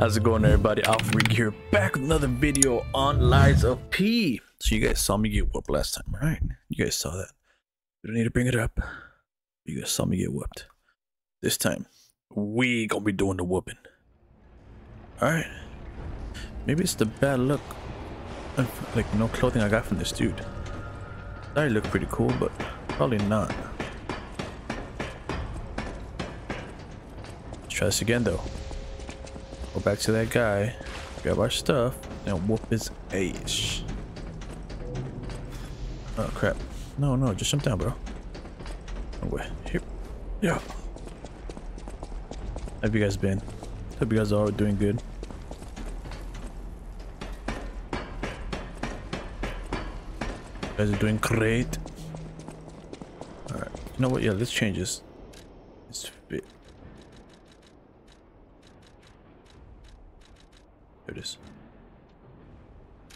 How's it going, everybody? AlphaRique here, back with another video on Lies of P. So you guys saw me get whooped last time, right? You guys saw that. We don't need to bring it up. You guys saw me get whooped. This time, we gonna be doing the whooping. Alright. Maybe it's the bad look. Like, no clothing I got from this dude. That looked pretty cool, but probably not. Let's try this again, though. Go back to that guy, grab our stuff, and whoop his ass. Oh, crap. No, no, just jump down, bro. No way. Here. Yeah. How have you guys been? Hope you guys are all doing good. You guys are doing great. Alright. You know what? Yeah, let's change this. It's fit. There it is.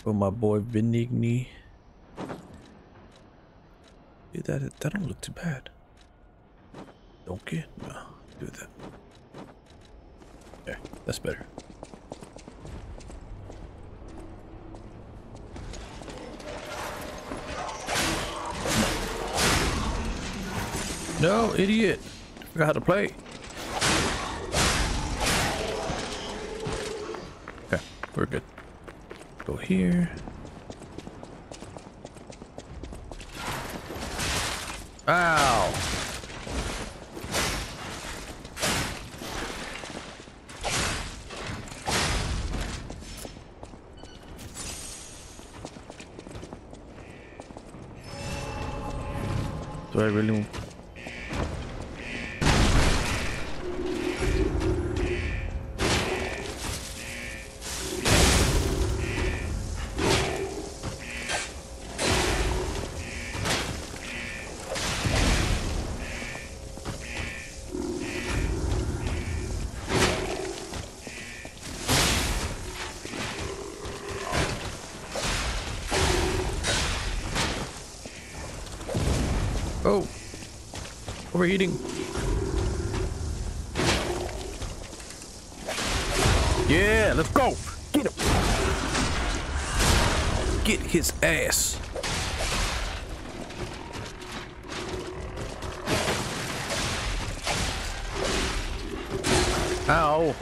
Oh, my boy Venigni. Yeah, that don't look too bad. Don't get no. Do that. There, that's better. No, idiot! I forgot how to play. Okay, we're good. Go here. Ow! Do I really? Oh, overheating. Yeah, let's go. Get him. Get his ass. Ow.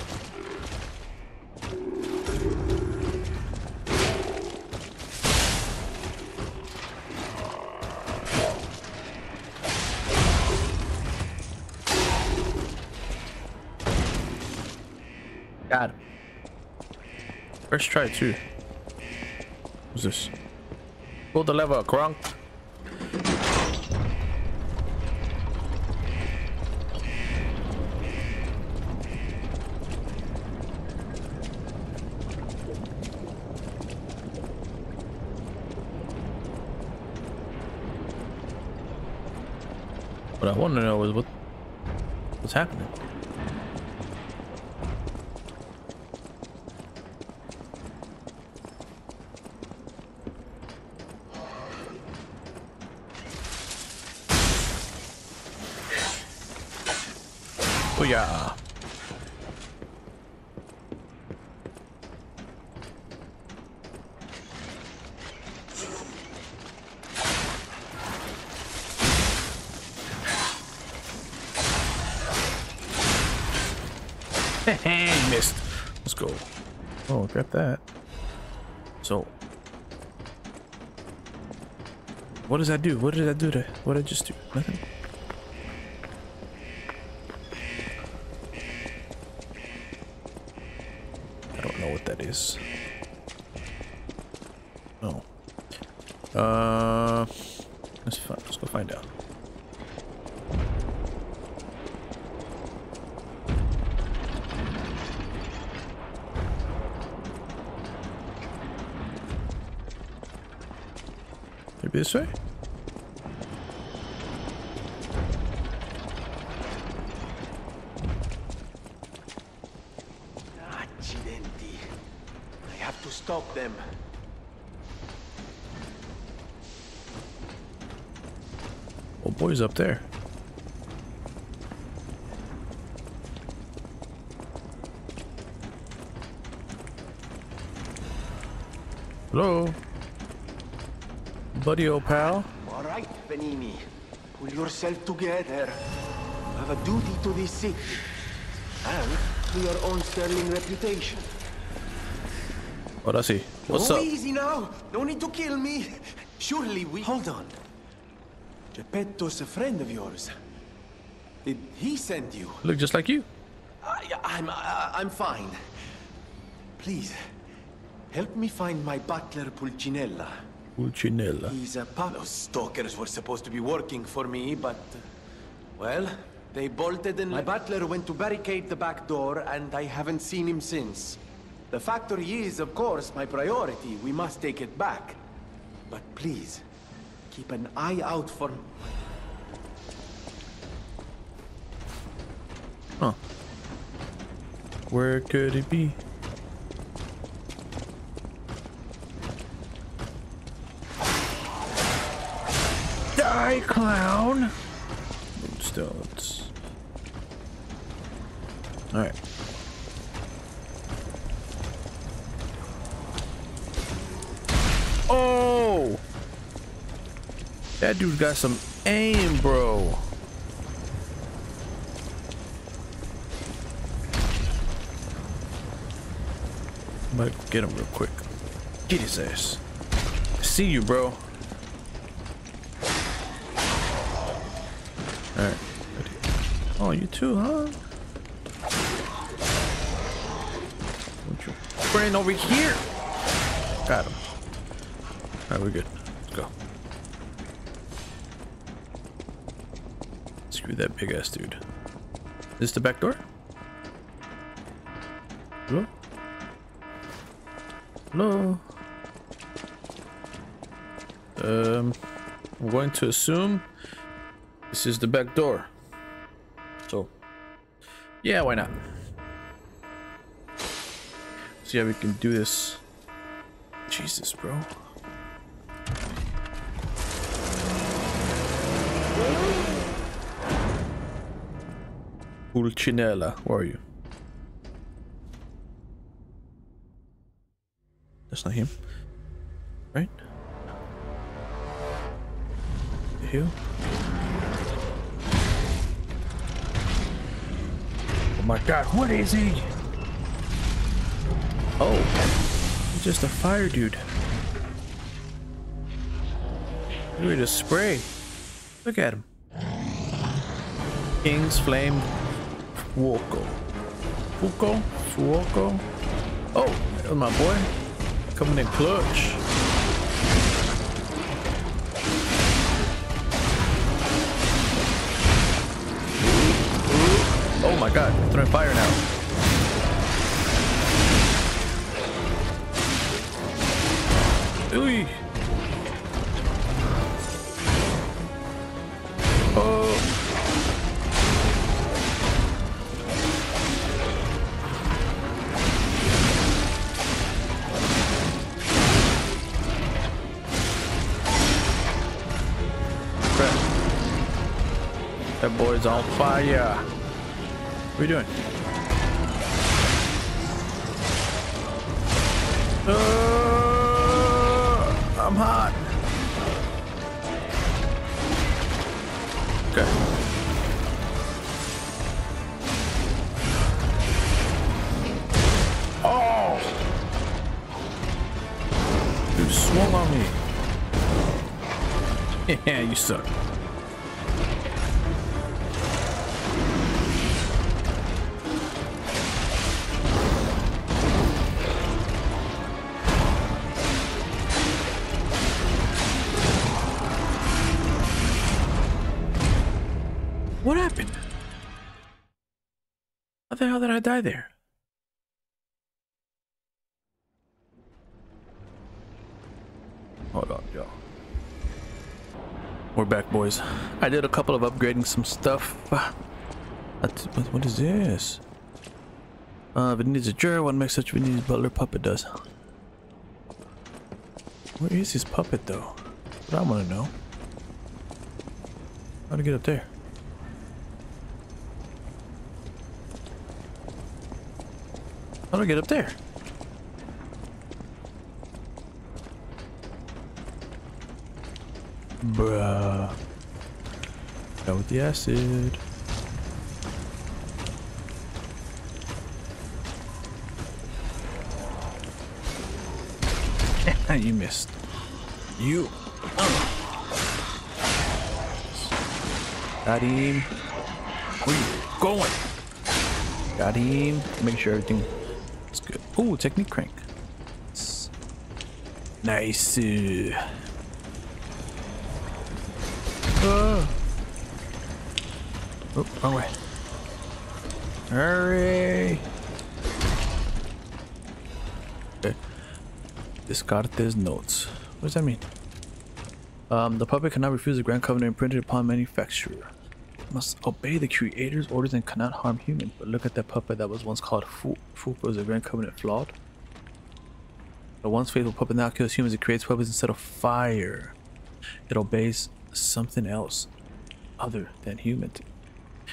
First try too. What's this? Pull the lever, Kronk. What I want to know is what's happening. Yeah. Hey, missed. Let's go. Oh, grab that. So, what does that do? What did I do to? What did I just do? Nothing. Oh, that's fine. Let's go find out. Maybe this way. Stop them. Oh, boy's up there. Hello, buddy, old pal. All right, Venini. Pull yourself together. You have a duty to this city and to your own sterling reputation. What I see? What's up? Easy now. No need to kill me. Surely we hold on. Geppetto's a friend of yours. Did he send you? Look just like you. I'm fine. Please, help me find my butler Pulcinella. Pulcinella. He's a pop. Those stalkers were supposed to be working for me, but... well, they bolted and my butler went to barricade the back door, and I haven't seen him since. The factory is, of course, my priority. We must take it back. But please, keep an eye out for... huh. Where could it be? Die, clown! Stones. Alright. Oh! That dude got some aim, bro. Might get him real quick. Get his ass. See you, bro. Alright. Oh, you too, huh? Put your friend over here. Got him. Alright, we're good. Let's go. Screw that big ass dude. Is this the back door? Hello? Hello. I'm going to assume this is the back door. So, yeah, why not? See how we can do this. Jesus, bro. Pulcinella, where are you? That's not him, right? The hill. Oh my God! What is he? Oh, he's just a fire dude. Look at the spray. Look at him. King's flame. Walko. Fuoco. Fuoco. Oh, that was my boy. Coming in clutch. Oh my God, throwing fire now. Ooh. That boy's on fire. What are you doing? I'm hot. Okay. Oh! You swung on me. Yeah, you suck. What happened? How the hell did I die there? Hold on, y'all. We're back, boys. I did a couple of upgrading some stuff. What is this? Vinny's a juror. One makes such Vinny's butler puppet does. Where is his puppet, though? But I want to know. How to get up there? How do I get up there? Bruh. Go with the acid. You missed. You. Got him. Where you going? Got him. Make sure everything is good. Ooh, technique crank. Nice. Oh, wrong way. Hurry. Okay. Discard these notes. What does that mean? The public cannot refuse the Grand Covenant imprinted upon manufacturer. Must obey the creator's orders and cannot harm humans. But look at that puppet that was once called Fuoco. Is the Grand Covenant flawed? The once faithful puppet now kills humans. It creates puppets instead of fire. It obeys something else other than human.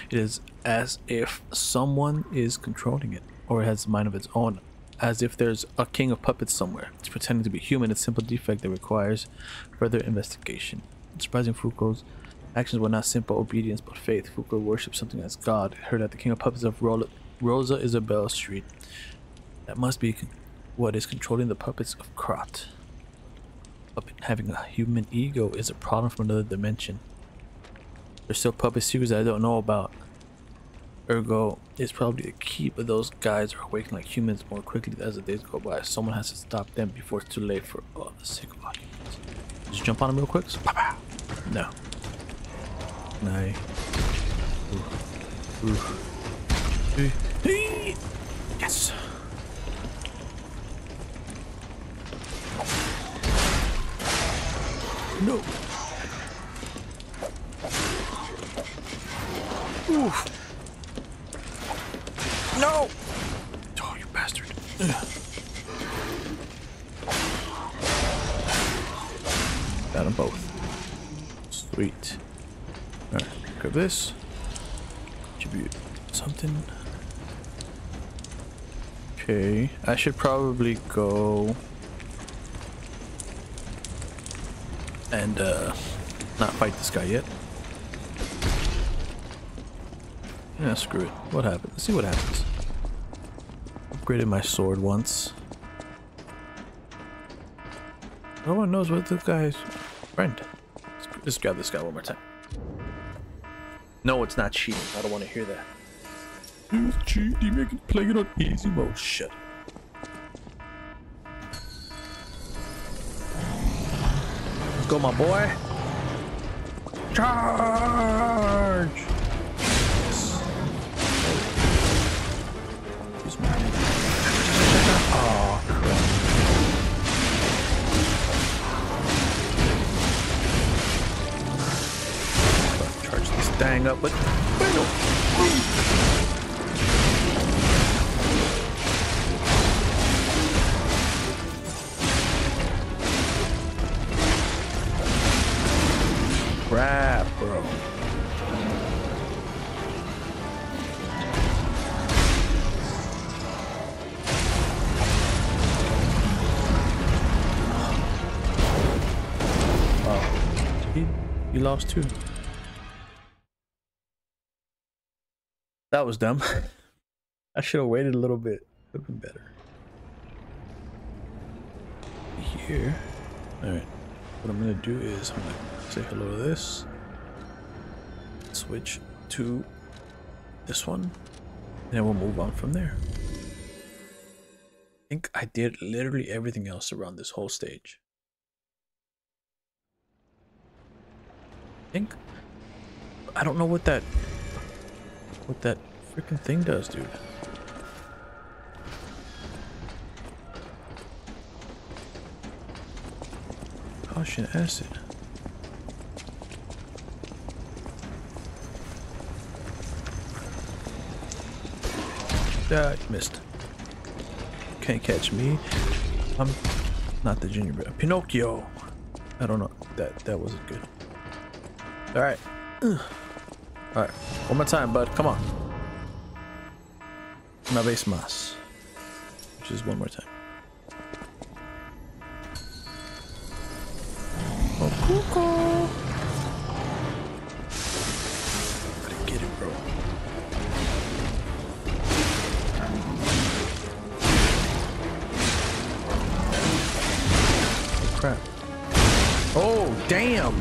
It is as if someone is controlling it, or it has a mind of its own. As if there's a king of puppets somewhere. It's pretending to be human. It's a simple defect that requires further investigation. Surprising, Fuoco's actions were not simple obedience but faith. Fuoco worshipped something as God. Heard that the king of puppets of Rosa Isabel Street. That must be what is controlling the puppets of Krat. Puppet having a human ego is a problem from another dimension. There's still puppet secrets that I don't know about. Ergo is probably the key, but those guys are awakening like humans more quickly as the days go by. Someone has to stop them before it's too late for the sake of audience. Just jump on them real quick. So, no. No. Ooh. Ooh. Ooh. Yes. No. Oof. No! Oh, you bastard. Ugh. Got them both. Sweet. Alright, grab this. Attribute something. Okay, I should probably go and not fight this guy yet. Yeah, screw it. What happened? Let's see what happens. Upgraded my sword once. No one knows what this guy's friend. Let's grab this guy one more time. No, it's not cheating. I don't want to hear that. It's cheating. You make it play it on easy mode. Shit. Let's go, my boy. Charge! Dang up, but crap, bro. Oh, he lost too. That was dumb. I should have waited a little bit. It would have been better. Here. Alright. What I'm going to do is I'm going to say hello to this. Switch to this one. And then we'll move on from there. I think I did literally everything else around this whole stage. I think. I don't know what that... what that freaking thing does, dude. Caution acid. That missed. Can't catch me. I'm not the gingerbread. Pinocchio. I don't know. That wasn't good. All right. Ugh. Alright, one more time, bud. Come on. Una vez más. Which is one more time. Oh, cool. crap. Oh, damn!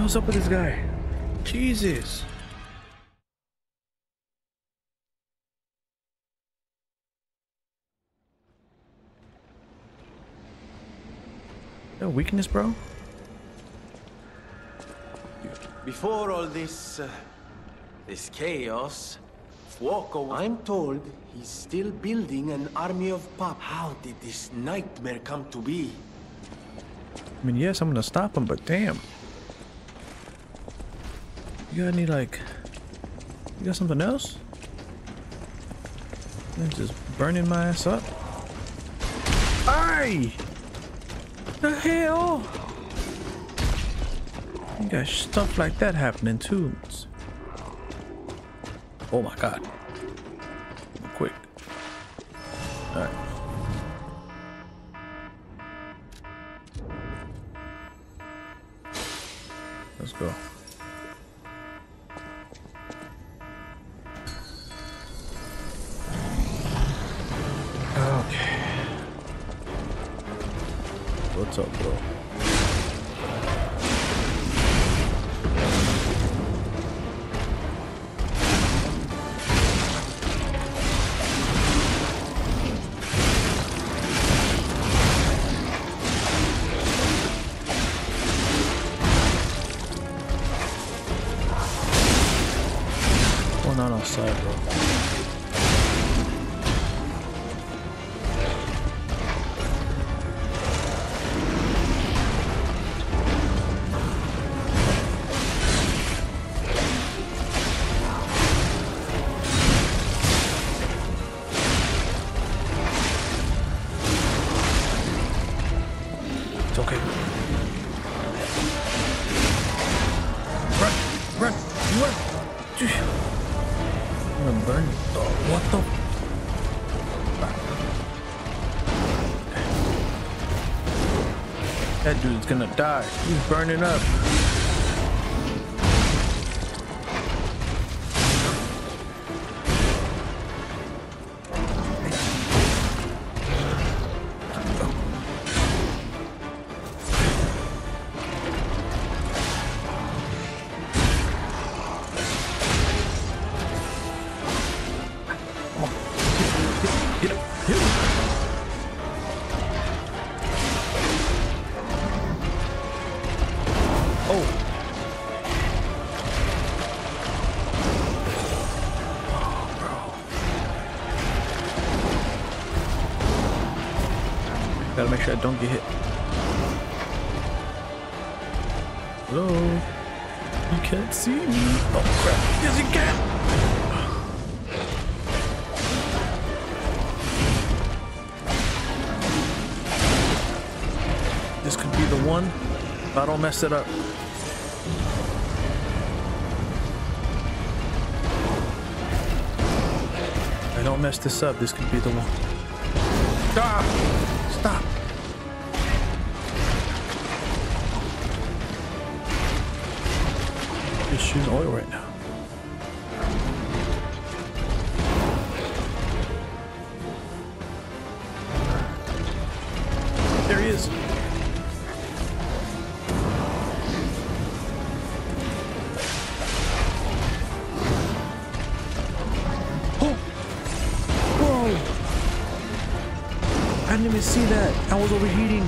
What's up with this guy? Jesus. No weakness, bro. Before all this, this chaos, Fuoco, I'm told he's still building an army of pup. How did this nightmare come to be? I mean, yes, I'm gonna stop him, but damn. You got any, like, you got something else? I'm just burning my ass up. Aye! The hell? You got stuff like that happening too. Oh my god. I'm quick. Alright. Let's go. What's up, bro? Oh, not outside, bro. Dude's gonna die. He's burning up. I don't get hit. Hello? You can't see me. Oh crap. Yes, you can! This could be the one if I don't mess it up. If I don't mess this up, this could be the one. Stop! Stop! He's shooting oil right now. There he is. I didn't even see that. I was overheating.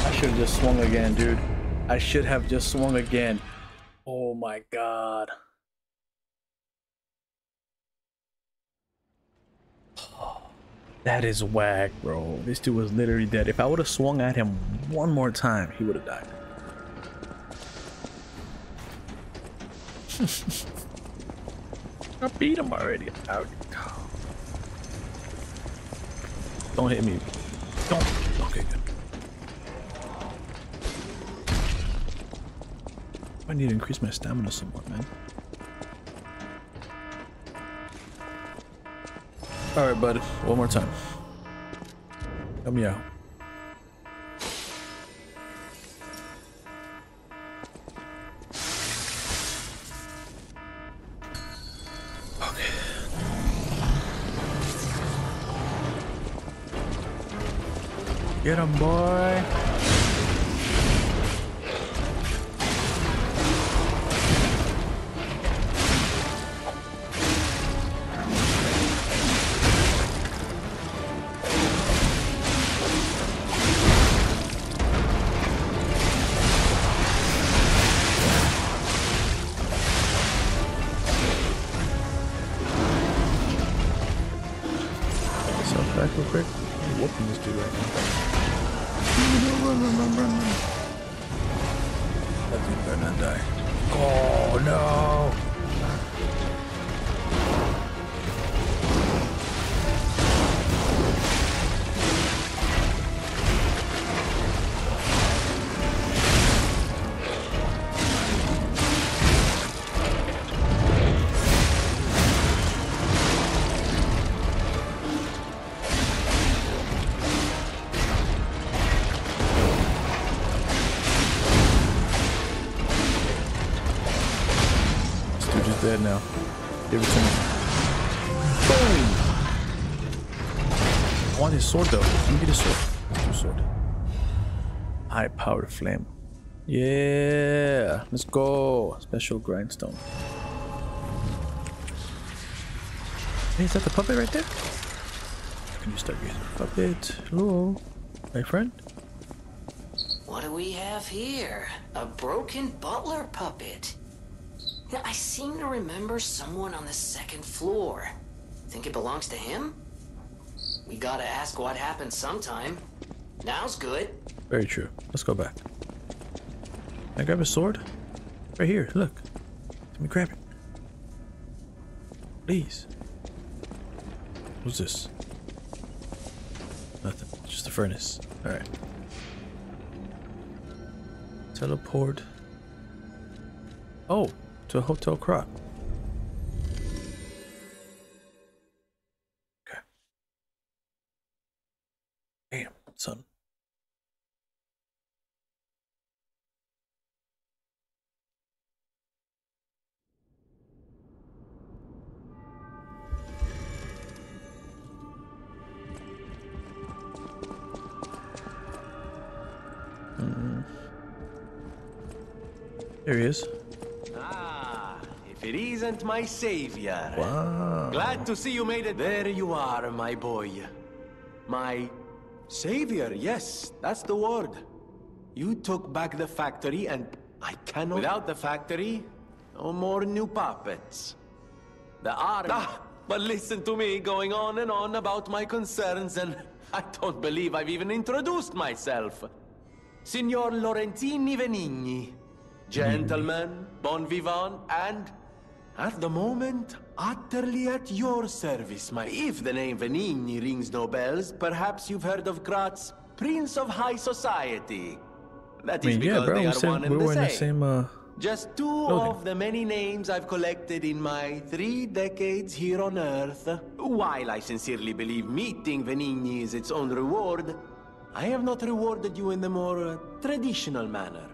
I should have just swung again, dude. I should have just swung again. Oh my god. That is whack, bro. This dude was literally dead. If I would have swung at him one more time, he would have died. I beat him already. Don't hit me. Don't. Okay, good. I need to increase my stamina somewhat, man. All right, bud. One more time. Help me out. Okay. Get him, boy. Dead now. Give it to me. Boom! I want his sword though. Let me get his sword. Let's do sword. High powered flame. Yeah! Let's go! Special grindstone. Hey, is that the puppet right there? Can you start getting the puppet? Hello? My friend? What do we have here? A broken butler puppet. Now, I seem to remember someone on the second floor. Think it belongs to him? We gotta ask what happened sometime. Now's good. Very true. Let's go back. Can I grab a sword? Right here, look. Let me grab it. Please. What's this? Nothing. Just a furnace. Alright. Teleport. Oh! To Hotel Krat. Okay. Damn, son. There he is. It isn't my savior. Wow. Glad to see you made it. There you are, my boy. My savior, yes, that's the word. You took back the factory and I cannot... Without the factory, no more new puppets. The army... Ah, but listen to me going on and on about my concerns and I don't believe I've even introduced myself. Signor Lorentini Venigni. Gentlemen, bon vivant, and... At the moment, utterly at your service, my... If the name Venigni rings no bells, perhaps you've heard of Kratz, Prince of High Society. That is because they are one and the same. Just two of the many names I've collected in my 3 decades here on Earth. While I sincerely believe meeting Venigni is its own reward, I have not rewarded you in the more traditional manner.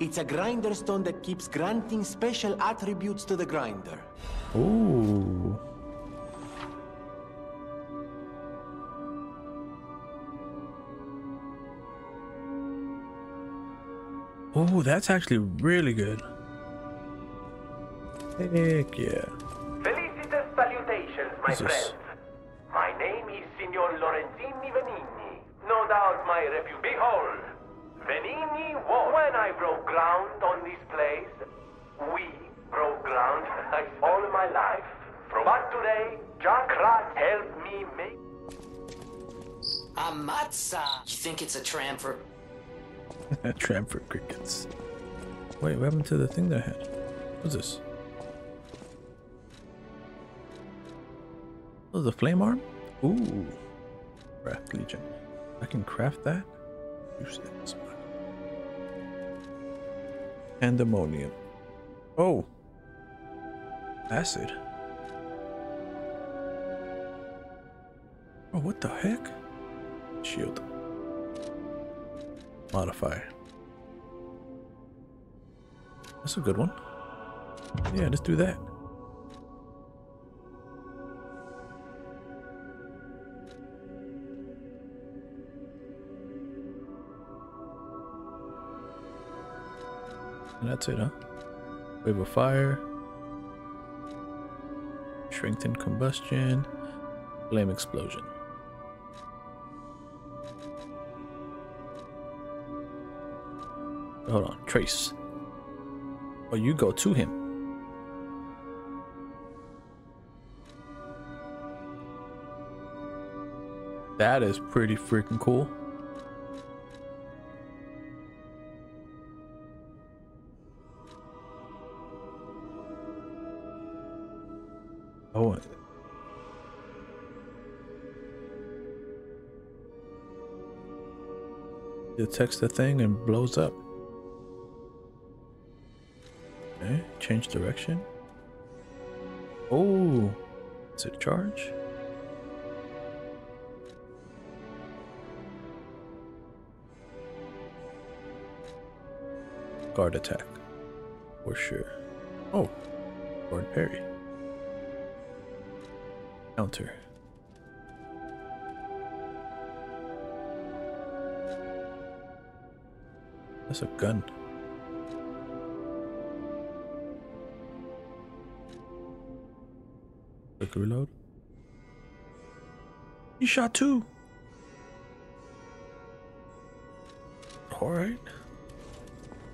It's a grinder stone that keeps granting special attributes to the grinder. Ooh. Oh, that's actually really good. Heck yeah. Felicitas salutations, my friends. My name is Signor Lorenzini Venigni. No doubt my refuge. Behold, Venigni was. When I broke ground on this place, we broke ground all my life. But today, John Clark helped me make. Amatza! You think it's a tram for. Tram for crickets. Wait, what happened to the thing that I had? What's this? Oh, the flame arm? Ooh. Wrath Legion. I can craft that? Use it this one. Pandemonium. Oh! Acid. Oh, what the heck? Shield. Modify. That's a good one. Yeah, let's do that. And that's it, huh? Wave of fire. Shrinking combustion. Flame explosion. Hold on, trace. Or you go to him. That is pretty freaking cool. Oh, detects the thing and blows up. Change direction. Oh, is it charge? Guard attack for sure. Oh, guard parry. Counter. That's a gun. Quick reload. You shot 2. Alright.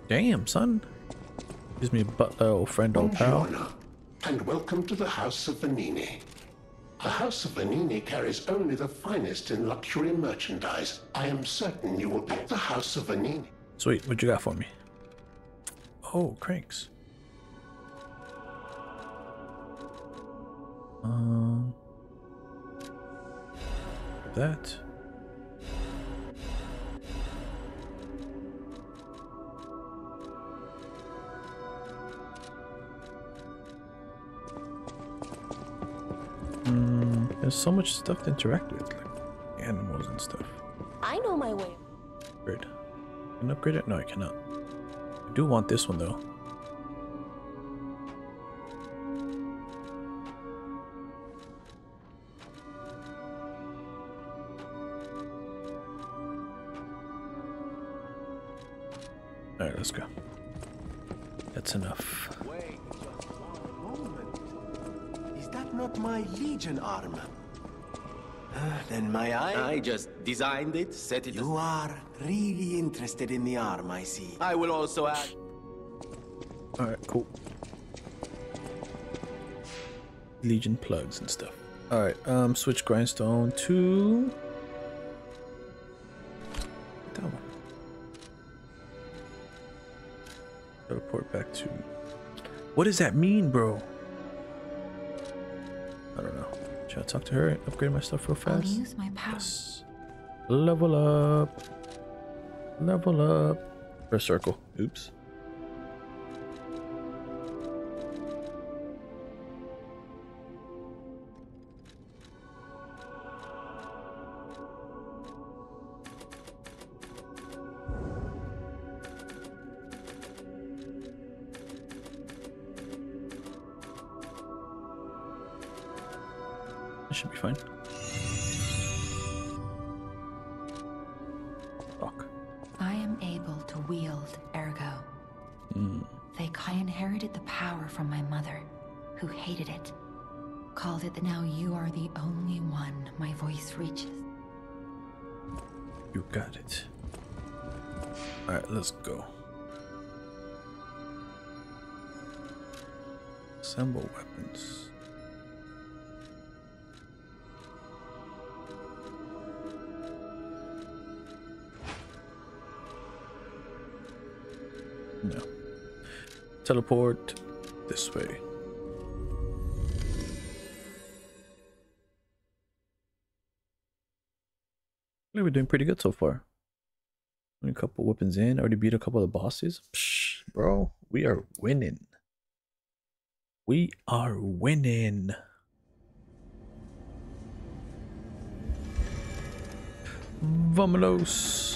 Damn, son. Gives me a butler, old friend, old pal. And welcome to the House of Vanini. The House of Vanini carries only the finest in luxury merchandise. I am certain you will be at the House of Vanini. Sweet, what you got for me? Oh, cranks. That. There's so much stuff to interact with, like animals and stuff. I know my way. Great. Can I upgrade it? No, I cannot. I do want this one though. Alright, let's go. That's enough. Wait just one moment. Is that not my Legion arm? Then my eye... I just designed it, set it... You are really interested in the arm, I see. I will also add... Alright, cool. Legion plugs and stuff. Alright, switch grindstone to... That one. Teleport back to... What does that mean, bro? I don't know. Should I talk to her and upgrade my stuff real fast? I'll use my power. Yes. Level up. Level up. or a circle. Oops. Should be fine. Fuck. I am able to wield Ergo. I inherited the power from my mother, who hated it. Called it that now you are the only one my voice reaches. You got it. Alright, let's go. Assemble weapons. No. Teleport this way. We're doing pretty good so far. A couple weapons in. Already beat a couple of bosses. Psh, bro, we are winning. We are winning. Vamonos.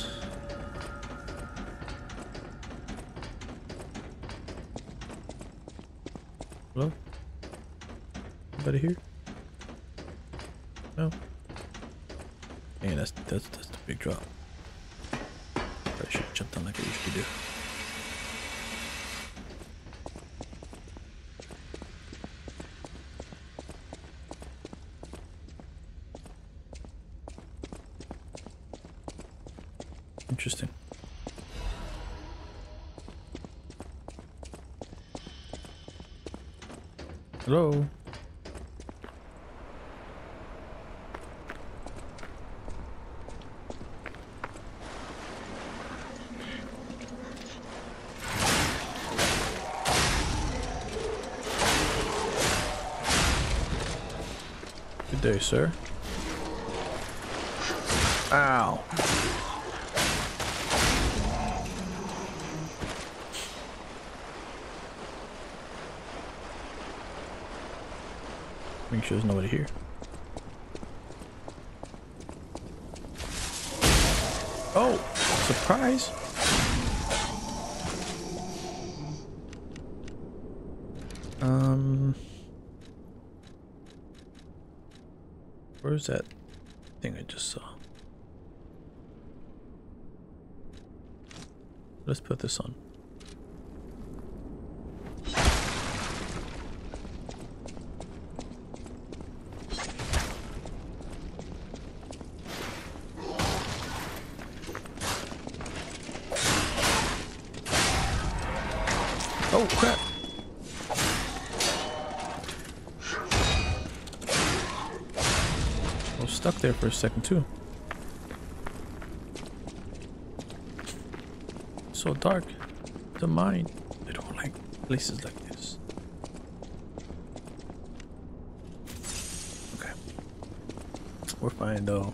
Hello? Anybody here? No. Man, that's the big drop. I should jump down like I used to do. Interesting. Hello. Good day, sir. Ow. Make sure there's nobody here. Oh, surprise! Where's that thing I just saw? Let's put this on. Oh crap! I was stuck there for a second too. It's so dark. The mine. They don't like places like this. Okay. We're fine though.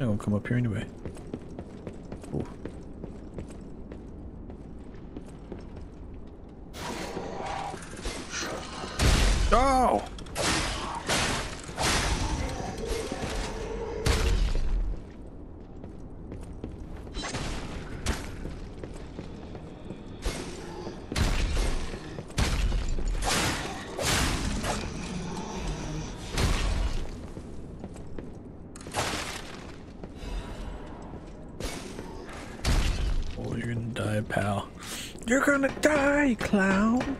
I'm gonna come up here anyway. Ooh. Oh! Pal, you're gonna die, clown.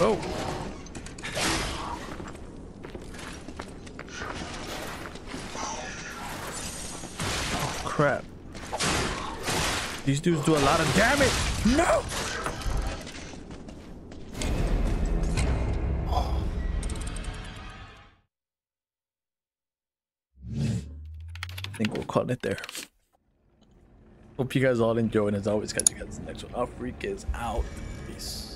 Oh, oh crap, these dudes do a lot of damage. No. I think we'll call it there. Hope you guys all enjoyed, and as always, catch you guys in the next one. AlphaRique is out. Peace.